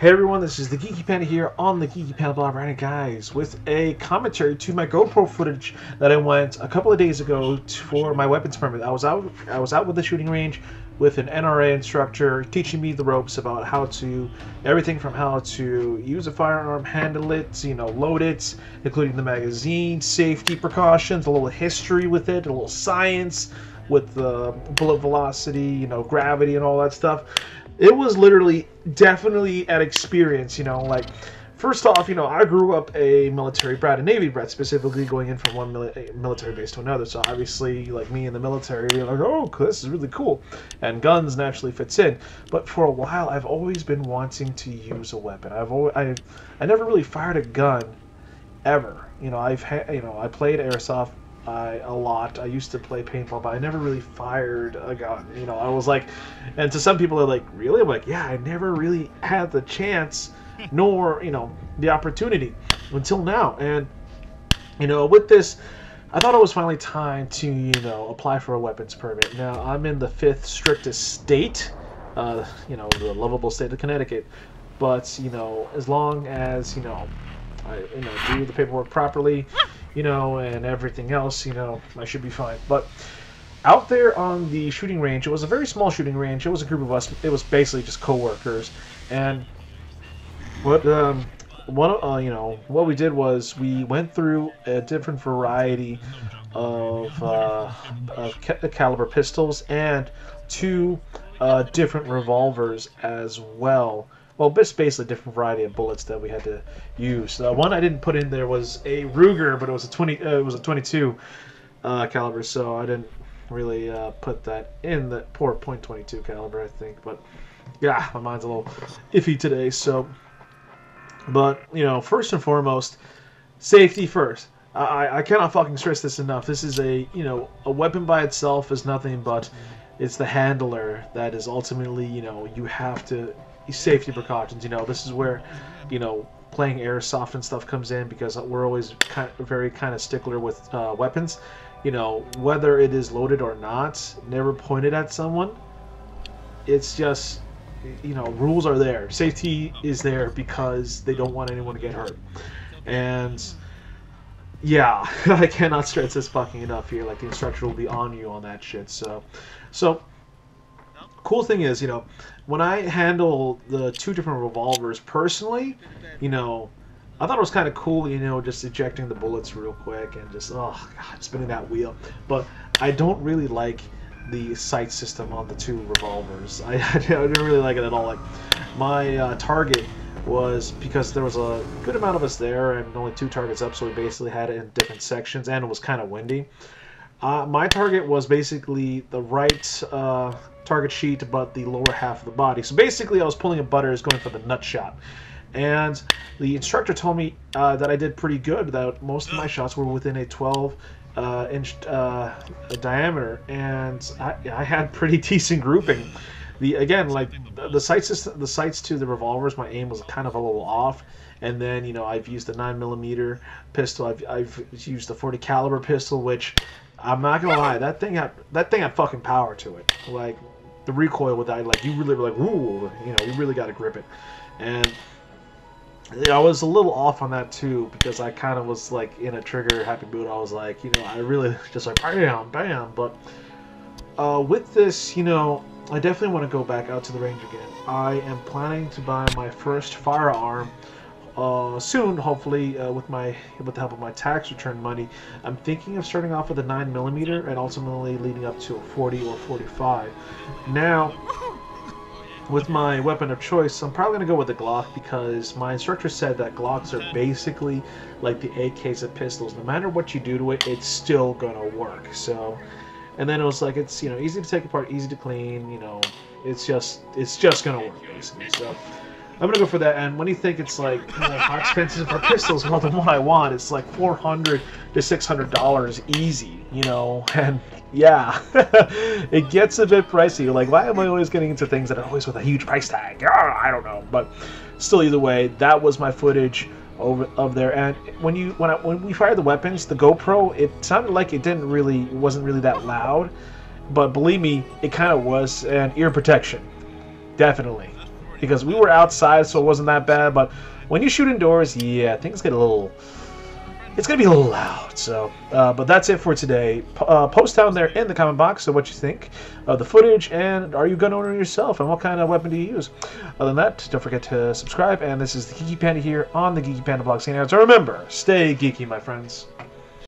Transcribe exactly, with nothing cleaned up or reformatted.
Hey everyone, this is the Geeky Panda here on the Geeky Panda Blog, right, guys, with a commentary to my GoPro footage that I went a couple of days ago for my weapons permit. I was out, I was out with the shooting range with an N R A instructor teaching me the ropes about how to, everything from how to use a firearm, handle it, you know, load it, including the magazine, safety precautions, a little history with it, a little science with the bullet velocity, you know, gravity and all that stuff. It was literally definitely an experience, you know, like, first off, you know, I grew up a military brat, a Navy brat, specifically going in from one mili military base to another, so obviously, like, me in the military, you're like, oh, this is really cool, and guns naturally fits in, but for a while, I've always been wanting to use a weapon. I've always, I, I never really fired a gun, ever, you know, I've, ha you know, I played Airsoft I, a lot. I used to play paintball, but I never really fired a gun. You know, I was like, and to some people, they're like, really? I'm like, yeah, I never really had the chance, nor, you know, the opportunity until now. And, you know, with this, I thought it was finally time to, you know, apply for a weapons permit. Now, I'm in the fifth strictest state, uh, you know, the lovable state of Connecticut. But, you know, as long as, you know, I, you know, do the paperwork properly, you know, and everything else, you know, I should be fine. But out there on the shooting range, it was a very small shooting range. It was a group of us. It was basically just co-workers. And what, um, what, uh, you know, what we did was we went through a different variety of, uh, of ca caliber pistols and two uh, different revolvers as well. Well, it's basically a different variety of bullets that we had to use. Uh, one I didn't put in there was a Ruger, but it was a twenty. Uh, it was a twenty-two uh, caliber, so I didn't really uh, put that in. The poor point twenty-two caliber, I think. But yeah, my mind's a little iffy today. So, but you know, first and foremost, safety first. I I cannot fucking stress this enough. This is a you know a weapon by itself is nothing, but it's the handler that is ultimately you know you have to. Safety precautions, you know, this is where, you know, playing airsoft and stuff comes in because we're always kind of very kind of stickler with uh, weapons, you know, whether it is loaded or not, never pointed at someone. It's just, you know, rules are there. Safety is there because they don't want anyone to get hurt. And yeah, I cannot stress this fucking enough here. Like the instructor will be on you on that shit. So, so. Cool thing is, you know, when I handle the two different revolvers personally, you know, I thought it was kind of cool, you know, just ejecting the bullets real quick and just, oh, God, spinning that wheel. But I don't really like the sight system on the two revolvers. I, I didn't really like it at all. Like, my uh, target was, because there was a good amount of us there and only two targets up, so we basically had it in different sections, and it was kind of windy. Uh, my target was basically the right uh, target sheet, but the lower half of the body. So basically, I was pulling a Butters going for the nut shot. And the instructor told me uh, that I did pretty good, that most of my shots were within a twelve-inch uh, uh, diameter. And I, I had pretty decent grouping. The Again, like the sights, the sights to the revolvers, my aim was kind of a little off. And then, you know, I've used the nine millimeter pistol. I've, I've used the forty caliber pistol, which... I'm not gonna lie, that thing had that thing had fucking power to it. Like the recoil with that, like you really were like, ooh, you know, you really got to grip it. And you know, I was a little off on that too because I kind of was like in a trigger happy mood. I was like, you know, I really just like bam, bam. But uh, with this, you know, I definitely want to go back out to the range again. I am planning to buy my first firearm. Uh, soon, hopefully, uh, with my with the help of my tax return money, I'm thinking of starting off with a nine millimeter and ultimately leading up to a forty or forty-five. Now, with my weapon of choice, I'm probably going to go with a Glock because my instructor said that Glocks are basically like the A Ks of pistols. No matter what you do to it, it's still going to work. So, and then it was like, it's, you know, easy to take apart, easy to clean, you know, it's just, it's just going to work, basically, so... I'm gonna go for that, and when you think it's like, you know, how expensive are pistols? Well, the one I want, it's like four hundred to six hundred dollars easy, you know, and yeah, it gets a bit pricey. You're like, why am I always getting into things that are always with a huge price tag? Oh, I don't know, but still, either way, that was my footage over of there. And when you when I, when we fired the weapons, the GoPro, it sounded like it didn't really, it wasn't really that loud, but believe me, it kind of was. And ear protection, definitely. because we were outside, so it wasn't that bad. But when you shoot indoors, yeah, things get a little... It's going to be a little loud, so, uh, but that's it for today. P uh, post down there in the comment box of what you think of the footage, and are you gun owner yourself, and what kind of weapon do you use? Other than that, don't forget to subscribe, and this is the Geeky Panda here on the Geeky Panda Blog. And remember, stay geeky, my friends.